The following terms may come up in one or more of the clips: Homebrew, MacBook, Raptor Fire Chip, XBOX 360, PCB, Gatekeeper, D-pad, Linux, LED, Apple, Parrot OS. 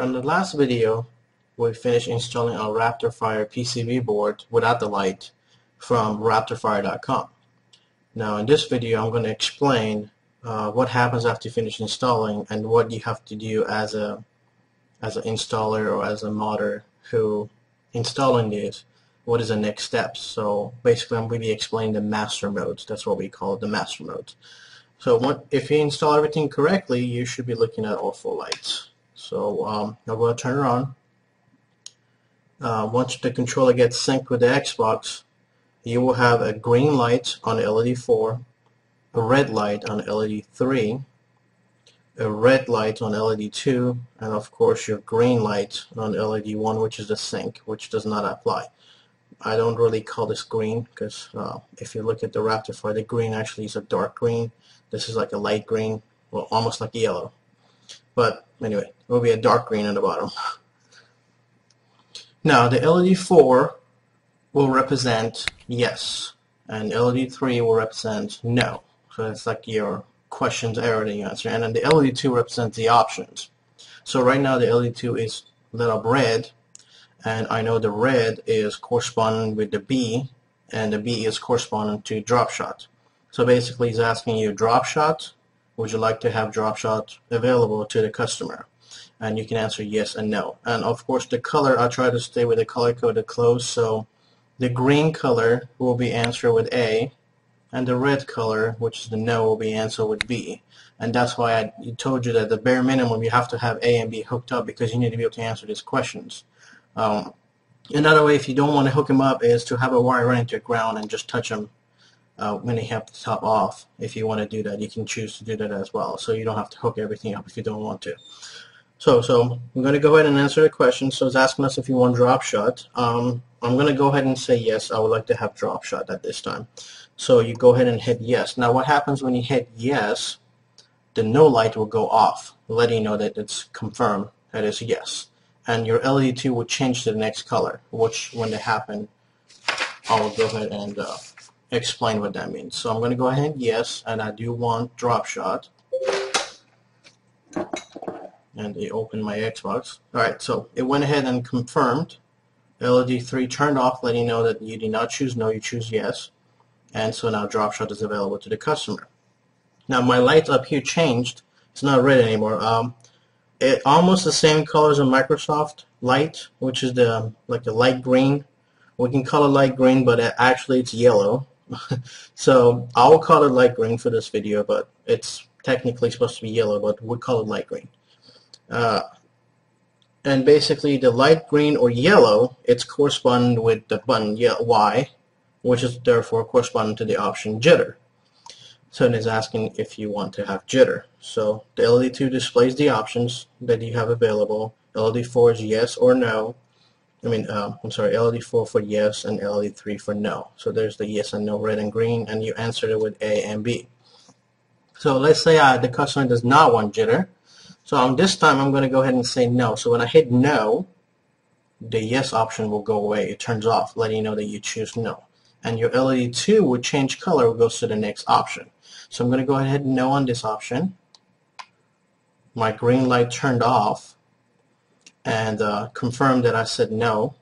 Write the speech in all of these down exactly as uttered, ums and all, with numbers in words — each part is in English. on the last video, we finished installing our Raptor Fire P C B board without the light from raptor fire dot com. Now in this video I'm going to explain uh, what happens after you finish installing and what you have to do as a as an installer or as a modder who installing these. What is the next step? So basically I'm going to be explaining the master mode. That's what we call it, the master mode. So what, if you install everything correctly, you should be looking at all four lights. So um, I'm going to turn it on. Uh, once the controller gets synced with the Xbox, you will have a green light on L E D four, a red light on L E D three, a red light on L E D two, and of course your green light on L E D one, which is the sync, which does not apply. I don't really call this green because uh, if you look at the Raptor Fire, the green actually is a dark green. This is like a light green, well, almost like yellow. But anyway, it will be a dark green on the bottom. Now the L E D four will represent yes, and L E D three will represent no. So it's like your questions, error that you answer. And then the L E D two represents the options. So right now the L E D two is lit up red, and I know the red is corresponding with the B, and the B is corresponding to drop shot. So basically he's asking you drop shot, would you like to have drop shot available to the customer? And you can answer yes and no. And of course the color, I try to stay with the color coded close, so the green color will be answered with A, and the red color, which is the no, will be answered with B. And that's why I told you that the bare minimum you have to have A and B hooked up, because you need to be able to answer these questions. Um, another way, if you don't want to hook them up, is to have a wire running to the ground and just touch them uh, when they have the top off. If you want to do that, you can choose to do that as well, so you don't have to hook everything up if you don't want to. So, so I'm going to go ahead and answer the question. So it's asking us if you want drop shot. Um, I'm going to go ahead and say yes, I would like to have drop shot at this time. So you go ahead and hit yes. Now what happens when you hit yes, the no light will go off, letting you know that it's confirmed, that is yes. And your L E D two will change to the next color, which when they happen, I will go ahead and uh, explain what that means. So I'm going to go ahead and yes, and I do want drop shot. And they opened my Xbox. Alright, so it went ahead and confirmed. L E D three turned off, letting you know that you did not choose no, you choose yes. And so now drop shot is available to the customer. Now my light up here changed. It's not red anymore. Um, It almost the same color as a Microsoft light, which is the like the light green. We can call it light green, but it, actually it's yellow. So I'll call it light green for this video, but it's technically supposed to be yellow, but we call it light green. Uh, and basically, the light green or yellow, it's corresponding with the button Y, which is therefore corresponding to the option jitter. So it is asking if you want to have jitter. So the L E D two displays the options that you have available. L E D four is yes or no. I mean, uh, I'm sorry, L E D four for yes and L E D three for no. So there's the yes and no, red and green, and you answered it with A and B. So let's say uh, the customer does not want jitter. So on this time, I'm going to go ahead and say no. So when I hit no, the yes option will go away. It turns off, letting you know that you choose no. And your L E D two would change color, it goes to the next option. So I'm going to go ahead and no on this option. My green light turned off and uh, confirmed that I said no.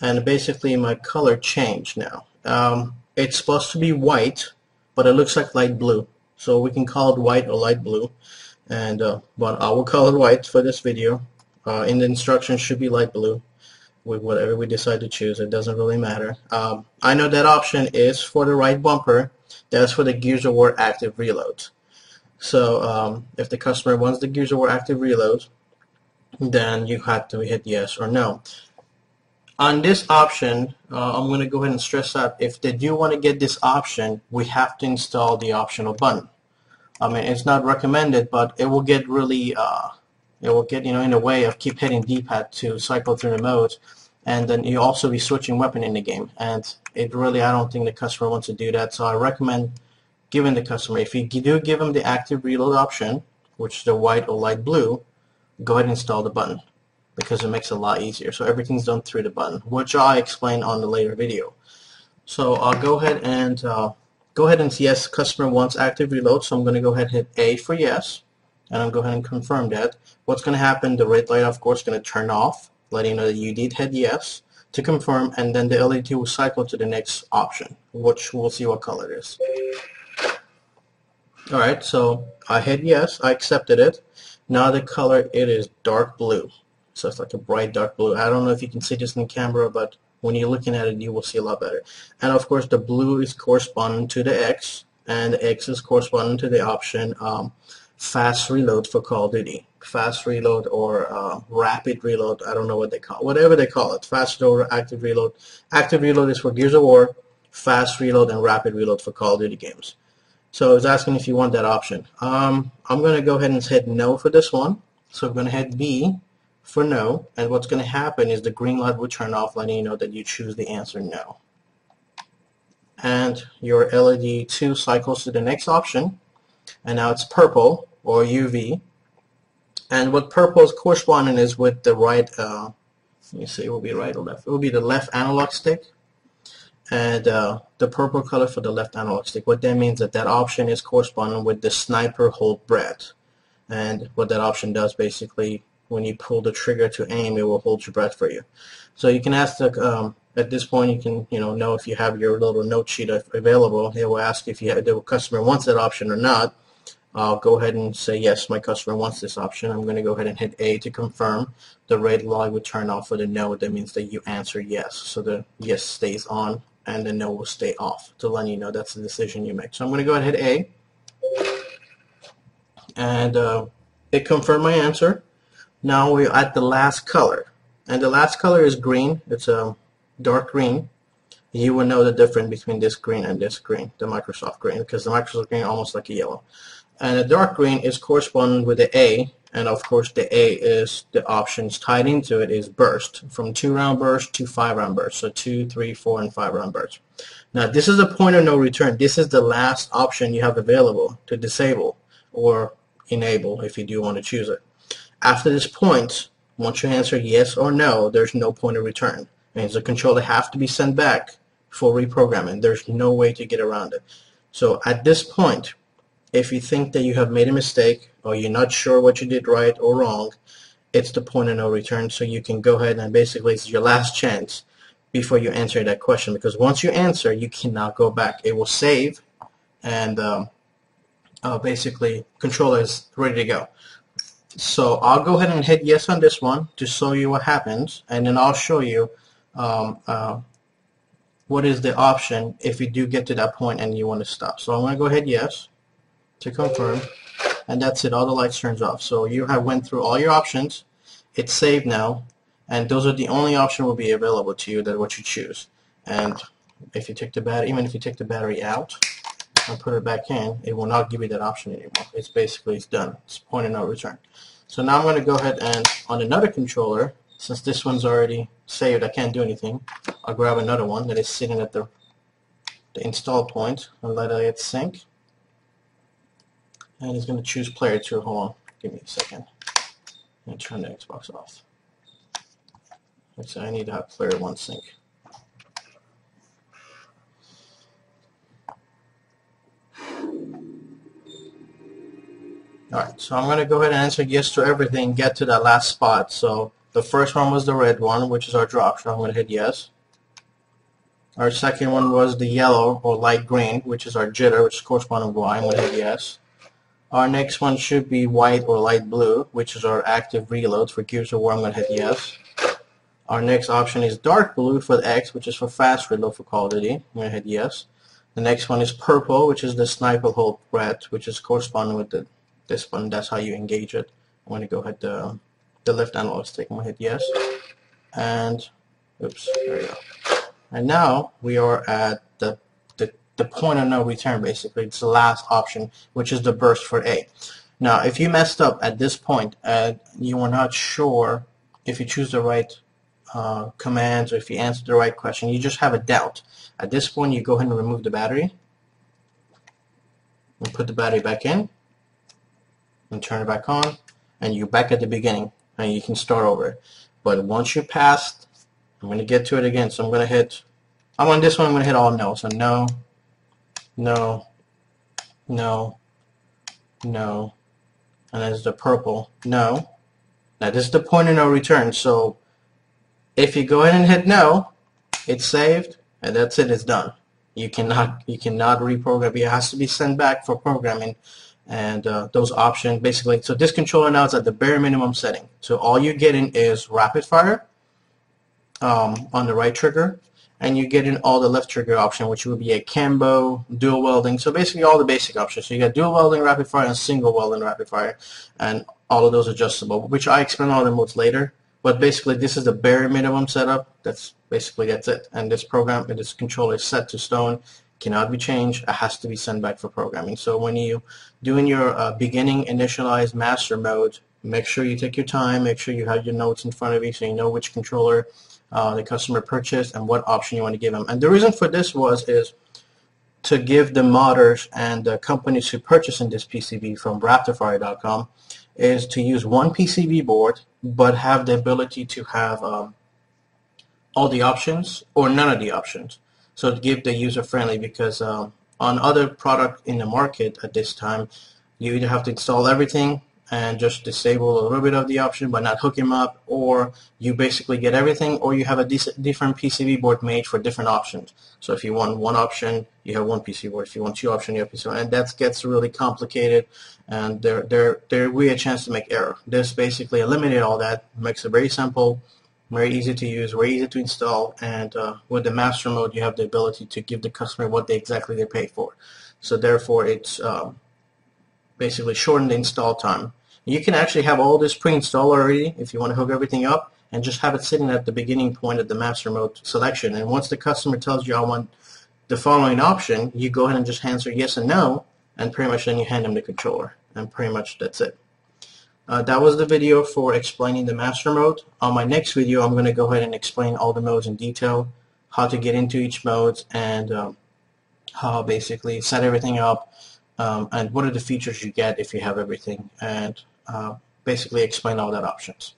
And basically my color changed now. Um, it's supposed to be white, but it looks like light blue. So we can call it white or light blue. And uh, but I will call it white for this video. Uh, in the instructions should be light blue. With whatever we decide to choose, it doesn't really matter. Um, I know that option is for the right bumper. That's for the Gears of War active reload. So um, if the customer wants the Gears of War active reload, then you have to hit yes or no. On this option, uh, I'm going to go ahead and stress out, if they do want to get this option, we have to install the optional button. I mean, it's not recommended, but it will get really... Uh, It will get, you know, in the way of keep hitting D-pad to cycle through the modes, and then you also be switching weapon in the game. And it really, I don't think the customer wants to do that. So I recommend giving the customer, if you do give them the active reload option, which is the white or light blue, go ahead and install the button because it makes it a lot easier. So everything's done through the button, which I'll explain on the later video. So I'll go ahead and uh, go ahead and yes, customer wants active reload. So I'm going to go ahead and hit A for yes. and I'll go ahead and confirm that. What's going to happen, the red light of course going to turn off, letting you know that you did hit yes to confirm, and then the L E D will cycle to the next option, which we'll see what color it is. Alright, so I hit yes, I accepted it. Now the color, it is dark blue. So it's like a bright dark blue. I don't know if you can see this in camera, but when you're looking at it, you will see a lot better. And of course, the blue is corresponding to the X, and the X is corresponding to the option um, fast reload for Call of Duty. Fast reload or uh, rapid reload, I don't know what they call it. Whatever they call it, fast reload or active reload. Active reload is for Gears of War, fast reload and rapid reload for Call of Duty games. So I was asking if you want that option. Um, I'm going to go ahead and hit no for this one. So I'm going to hit B for no, and what's going to happen is the green light will turn off, letting you know that you choose the answer no. And your L E D two cycles to the next option, and now it's purple or U V. And what purple is corresponding is with the right, uh, let me see, it will be right or left. It will be the left analog stick, and uh, the purple color for the left analog stick. What that means is that that option is corresponding with the sniper hold breath. And what that option does basically, when you pull the trigger to aim, it will hold your breath for you. So you can ask the, um, at this point you can you know know if you have your little note sheet available. It will ask if you have, the customer wants that option or not. I'll go ahead and say yes, my customer wants this option. I'm going to go ahead and hit A to confirm. The red light would turn off for the no. That means that you answer yes. So the yes stays on and the no will stay off to let you know that's the decision you make. So I'm going to go ahead and hit A, and uh, it confirmed my answer. Now we're at the last color, and the last color is green. It's a dark green. You will know the difference between this green and this green, the Microsoft green, because the Microsoft green is almost like a yellow. And the dark green is corresponding with the A, and of course the A is the options tied into it is burst, from two round burst to five round burst, so two, three, four, and five round bursts. Now this is a point of no return. This is the last option you have available to disable or enable if you do want to choose it. After this point, once you answer yes or no, there's no point of return. It means the controller has to be sent back for reprogramming. There's no way to get around it. So at this point, if you think that you have made a mistake or you're not sure what you did right or wrong, it's the point of no return. So you can go ahead and basically it's your last chance before you answer that question, because once you answer, you cannot go back. It will save, and um, uh, basically controller is ready to go. So I'll go ahead and hit yes on this one to show you what happens, and then I'll show you um, uh, what is the option if you do get to that point and you want to stop. So I'm going to go ahead yes to confirm, and that's it. All the lights turns off. So you have went through all your options. It's saved now, and those are the only option will be available to you that what you choose. And if you take the battery, even if you take the battery out and put it back in, it will not give you that option anymore. It's basically it's done. It's point of no return. So now I'm going to go ahead and on another controller, since this one's already saved, I can't do anything. I'll grab another one that is sitting at the the install point and let it sync. And it's going to choose player two. Hold on, give me a second. I'm going to turn the Xbox off. So I need to have player one sync. Alright, so I'm going to go ahead and answer yes to everything, get to that last spot. So the first one was the red one, which is our drop, so I'm going to hit yes. Our second one was the yellow or light green, which is our jitter, which is corresponding to Y. I'm going to hit yes. Our next one should be white or light blue, which is our active reload for Gears of War. I'm going to hit yes. Our next option is dark blue for the X, which is for fast reload for Call of Duty. I'm going to hit yes. The next one is purple, which is the sniper hold breath, which is corresponding with the this one. That's how you engage it. I'm going to go ahead the, the left analog stick. I'm going to hit yes. And, oops, there we go. And now we are at the, the, the point of no return, basically. It's the last option, which is the burst for A. Now, if you messed up at this point and you were not sure if you choose the right uh, commands or if you answered the right question, you just have a doubt. At this point, you go ahead and remove the battery and put the battery back in, and turn it back on, and you're back at the beginning and you can start over. But once you passed, I'm going to get to it again, so I'm going to hit, I'm on this one, I'm going to hit all no, so no, no, no, no, and that's the purple, no. Now this is the point of no return, so if you go in and hit no, it's saved, and that's it, it's done. You cannot, you cannot reprogram, it has to be sent back for programming, and uh, those options basically. So this controller now is at the bare minimum setting. So all you're getting is rapid fire um, on the right trigger, and you're getting all the left trigger option, which would be a cambo, dual welding, so basically all the basic options. So you got dual welding rapid fire and single welding rapid fire, and all of those adjustable, which I explain all the modes later. But basically this is the bare minimum setup. That's basically that's it. And this program and this controller is set to stone, cannot be changed. It has to be sent back for programming. So when you doing your uh, beginning initialize master mode, make sure you take your time, make sure you have your notes in front of you so you know which controller uh, the customer purchased and what option you want to give them. And the reason for this was is to give the modders and the companies who purchasing this P C B from raptor fire dot com is to use one P C B board but have the ability to have um, all the options or none of the options. So to give the user friendly, because um, on other product in the market at this time, you either have to install everything and just disable a little bit of the option but not hook them up, or you basically get everything, or you have a different P C B board made for different options. So if you want one option, you have one P C B board. If you want two options, you have P C B board. And that gets really complicated, and there there there will be a chance to make error. This basically eliminated all that, makes it very simple, very easy to use, very easy to install, and uh, with the master mode, you have the ability to give the customer what they exactly they pay for. So therefore, it's um, basically shorten the install time. You can actually have all this pre-installed already if you want to hook everything up and just have it sitting at the beginning point of the master mode selection, and once the customer tells you I want the following option, you go ahead and just answer yes and no, and pretty much then you hand them the controller, and pretty much that's it. Uh, that was the video for explaining the master mode. On my next video I'm going to go ahead and explain all the modes in detail, how to get into each mode, and um, how basically set everything up. Um, and what are the features you get if you have everything, and uh, basically explain all that options.